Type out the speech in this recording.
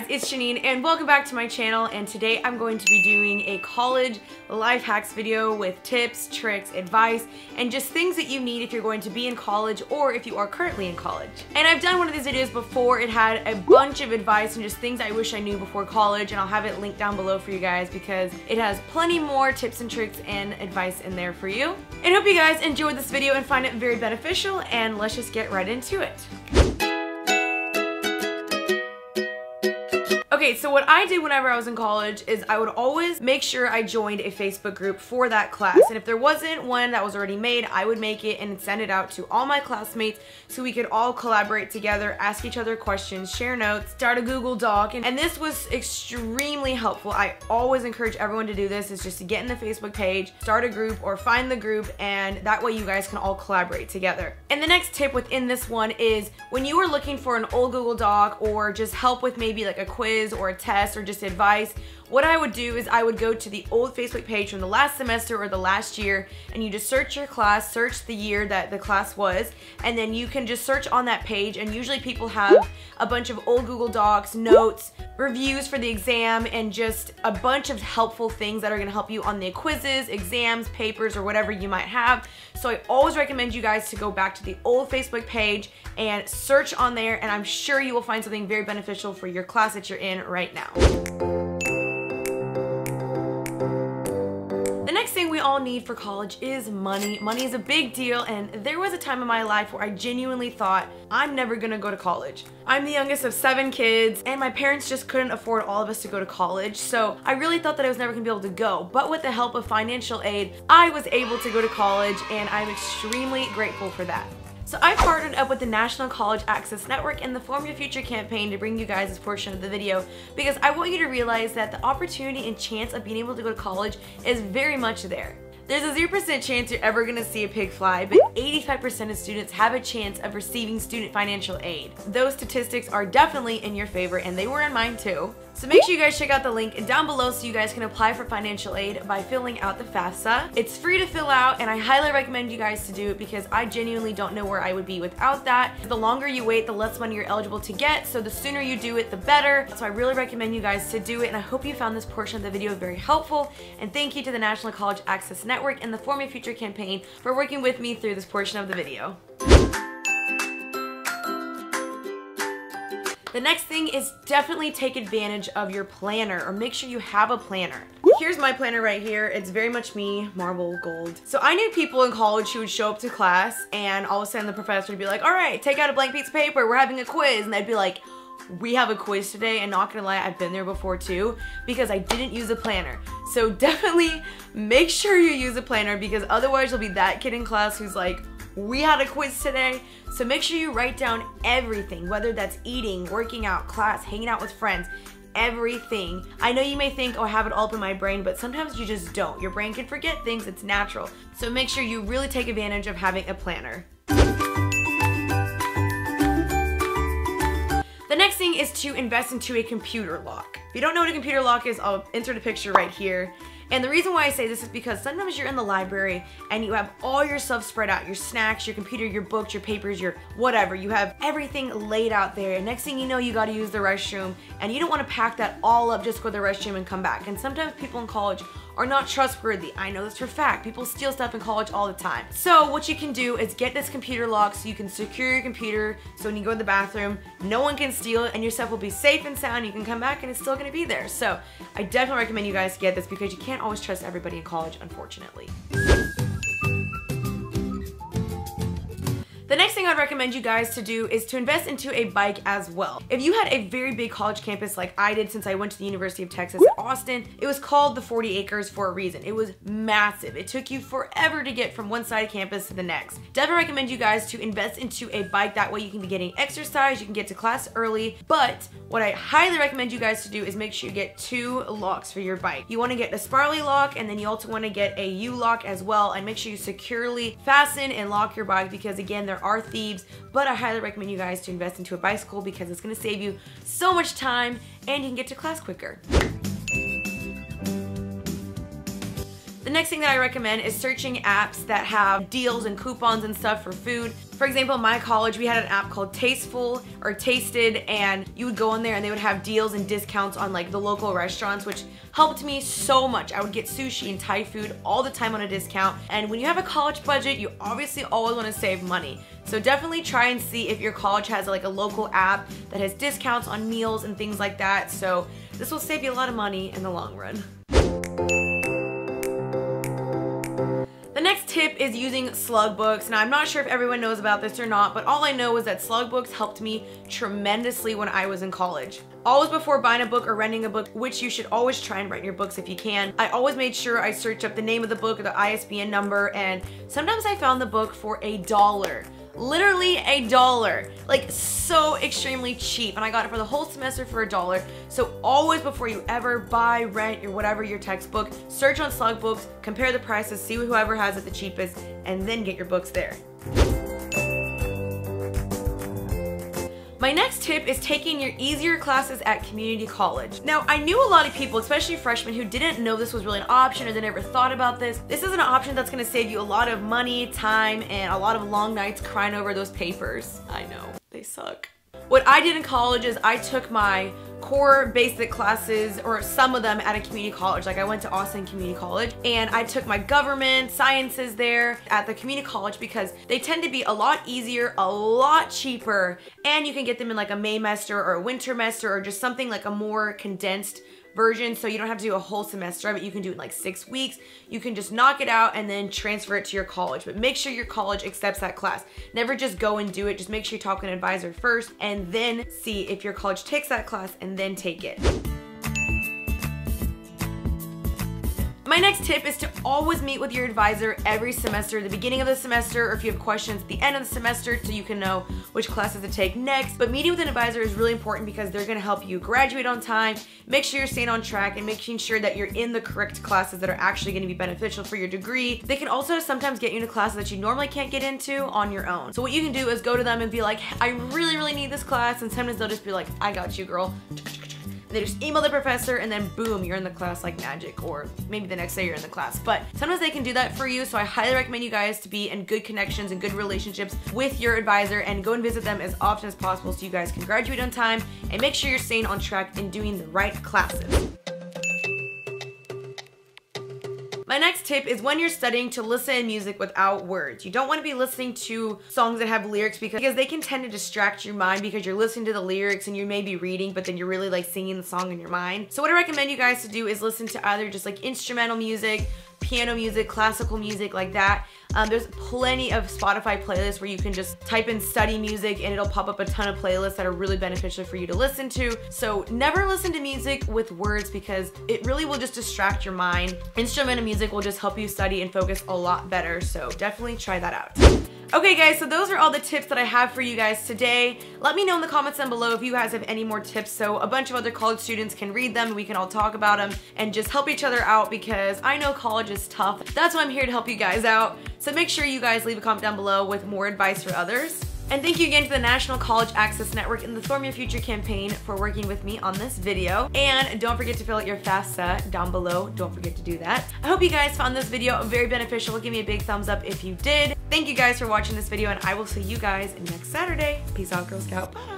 guys, it's Jeanine and welcome back to my channel, and today I'm going to be doing a college life hacks video with tips, tricks, advice, and just things that you need if you're going to be in college or if you are currently in college. And I've done one of these videos before. It had a bunch of advice and just things I wish I knew before college, and I'll have it linked down below for you guys because it has plenty more tips and tricks and advice in there for you. And hope you guys enjoyed this video and find it very beneficial, and let's just get right into it. Okay, so what I did whenever I was in college is I would always make sure I joined a Facebook group for that class. And if there wasn't one that was already made, I would make it and send it out to all my classmates so we could all collaborate together, ask each other questions, share notes, start a Google Doc. And this was extremely helpful. I always encourage everyone to do this, is just to get in the Facebook page, start a group or find the group, and that way you guys can all collaborate together. And the next tip within this one is when you are looking for an old Google Doc or just help with maybe like a quiz or a test or just advice, what I would do is I would go to the old Facebook page from the last semester or the last year, and you just search your class, search the year that the class was, and then you can just search on that page, and usually people have a bunch of old Google Docs, notes, reviews for the exam, and just a bunch of helpful things that are gonna help you on the quizzes, exams, papers, or whatever you might have. So I always recommend you guys to go back to the old Facebook page and search on there, and I'm sure you will find something very beneficial for your class that you're in right now. We all need for college is money. Money is a big deal, and there was a time in my life where I genuinely thought, I'm never gonna go to college. I'm the youngest of 7 kids, and my parents just couldn't afford all of us to go to college, so I really thought that I was never gonna be able to go. But with the help of financial aid, I was able to go to college, and I'm extremely grateful for that. So I partnered up with the National College Access Network and the Form Your Future campaign to bring you guys this portion of the video, because I want you to realize that the opportunity and chance of being able to go to college is very much there. There's a 0% chance you're ever gonna see a pig fly, but 85% of students have a chance of receiving student financial aid. Those statistics are definitely in your favor, and they were in mine too. So make sure you guys check out the link down below so you guys can apply for financial aid by filling out the FAFSA. It's free to fill out, and I highly recommend you guys to do it because I genuinely don't know where I would be without that. The longer you wait, the less money you're eligible to get, so the sooner you do it, the better. So I really recommend you guys to do it, and I hope you found this portion of the video very helpful, and thank you to the National College Access Network and the Form Your Future campaign for working with me through this portion of the video. The next thing is definitely take advantage of your planner, or make sure you have a planner. Here's my planner right here. It's very much me, marble, gold. So I knew people in college who would show up to class, and all of a sudden the professor would be like, all right, take out a blank piece of paper, we're having a quiz, and they'd be like, we have a quiz today. And not gonna lie, I've been there before too, because I didn't use a planner. So definitely make sure you use a planner, because otherwise you'll be that kid in class who's like, we had a quiz today. So make sure you write down everything, whether that's eating, working out, class, hanging out with friends, everything. I know you may think, oh, I have it all up in my brain, but sometimes you just don't. Your brain can forget things, it's natural. So make sure you really take advantage of having a planner. The next thing is to invest into a computer lock. If you don't know what a computer lock is, I'll insert a picture right here. And the reason why I say this is because sometimes you're in the library and you have all your stuff spread out, your snacks, your computer, your books, your papers, your whatever. You have everything laid out there, and next thing you know, you gotta use the restroom, and you don't wanna pack that all up, just go to the restroom and come back. And sometimes people in college are not trustworthy. I know this for a fact. People steal stuff in college all the time. So what you can do is get this computer lock so you can secure your computer, so when you go to the bathroom, no one can steal it, and your stuff will be safe and sound. You can come back and it's still gonna be there. So I definitely recommend you guys get this, because you can't always trust everybody in college, unfortunately. The next thing I'd recommend you guys to do is to invest into a bike as well. If you had a very big college campus like I did, since I went to the University of Texas at Austin, it was called the 40 acres for a reason. It was massive. It took you forever to get from one side of campus to the next. Definitely recommend you guys to invest into a bike. That way you can be getting exercise, you can get to class early. But what I highly recommend you guys to do is make sure you get 2 locks for your bike. You wanna get a Sparley lock, and then you also wanna get a U lock as well, and make sure you securely fasten and lock your bike, because again, there are thieves. But I highly recommend you guys to invest into a bicycle, because it's gonna save you so much time and you can get to class quicker. The next thing that I recommend is searching apps that have deals and coupons and stuff for food. For example, in my college, we had an app called Tasteful or Tasted, and you would go in there and they would have deals and discounts on like the local restaurants, which helped me so much. I would get sushi and Thai food all the time on a discount. And when you have a college budget, you obviously always want to save money. So definitely try and see if your college has like a local app that has discounts on meals and things like that. So this will save you a lot of money in the long run. The next tip is using Slugbooks. Now, I'm not sure if everyone knows about this or not, but all I know is that Slugbooks helped me tremendously when I was in college. Always before buying a book or renting a book, which you should always try and rent your books if you can, I always made sure I searched up the name of the book or the ISBN number, and sometimes I found the book for $1. Literally $1, like so extremely cheap, and I got it for the whole semester for $1. So always before you ever buy, rent, or whatever your textbook, search on Slugbooks, compare the prices, see whoever has it the cheapest, and then get your books there. My next tip is taking your easier classes at community college. Now, I knew a lot of people, especially freshmen, who didn't know this was really an option or they never thought about this. This is an option that's gonna save you a lot of money, time, and a lot of long nights crying over those papers. I know, they suck. What I did in college is I took my core basic classes, or some of them, at a community college. Like I went to Austin Community College and I took my government sciences there at the community college because they tend to be a lot easier, a lot cheaper, and you can get them in like a Maymester or a Wintermester or just something like a more condensed version, so you don't have to do a whole semester of it. You can do it in like 6 weeks. You can just knock it out and then transfer it to your college, but make sure your college accepts that class. Never just go and do it. Just make sure you talk to an advisor first and then see if your college takes that class and then take it. My next tip is to always meet with your advisor every semester, the beginning of the semester, or if you have questions at the end of the semester, so you can know which classes to take next. But meeting with an advisor is really important because they're gonna help you graduate on time, make sure you're staying on track, and making sure that you're in the correct classes that are actually gonna be beneficial for your degree. They can also sometimes get you into classes that you normally can't get into on your own. So what you can do is go to them and be like, I really, really need this class, and sometimes they'll just be like, I got you, girl. They just email the professor and then boom, you're in the class like magic, or maybe the next day you're in the class. But sometimes they can do that for you, so I highly recommend you guys to be in good connections and good relationships with your advisor and go and visit them as often as possible so you guys can graduate on time and make sure you're staying on track and doing the right classes. My next tip is when you're studying to listen to music without words. You don't want to be listening to songs that have lyrics because they can tend to distract your mind because you're listening to the lyrics and you may be reading, but then you're really like singing the song in your mind. So what I recommend you guys to do is listen to either just like instrumental music, piano music, classical music like that. There's plenty of Spotify playlists where you can just type in study music and it'll pop up a ton of playlists that are really beneficial for you to listen to. So never listen to music with words because it really will just distract your mind. Instrumental music will just help you study and focus a lot better. So definitely try that out. Okay guys, so those are all the tips that I have for you guys today. Let me know in the comments down below if you guys have any more tips so a bunch of other college students can read them and we can all talk about them and just help each other out because I know college is tough. That's why I'm here to help you guys out. So make sure you guys leave a comment down below with more advice for others. And thank you again to the National College Access Network and the Form Your Future campaign for working with me on this video. And don't forget to fill out your FAFSA down below. Don't forget to do that. I hope you guys found this video very beneficial. Give me a big thumbs up if you did. Thank you guys for watching this video, and I will see you guys next Saturday. Peace out, Girl Scout. Bye.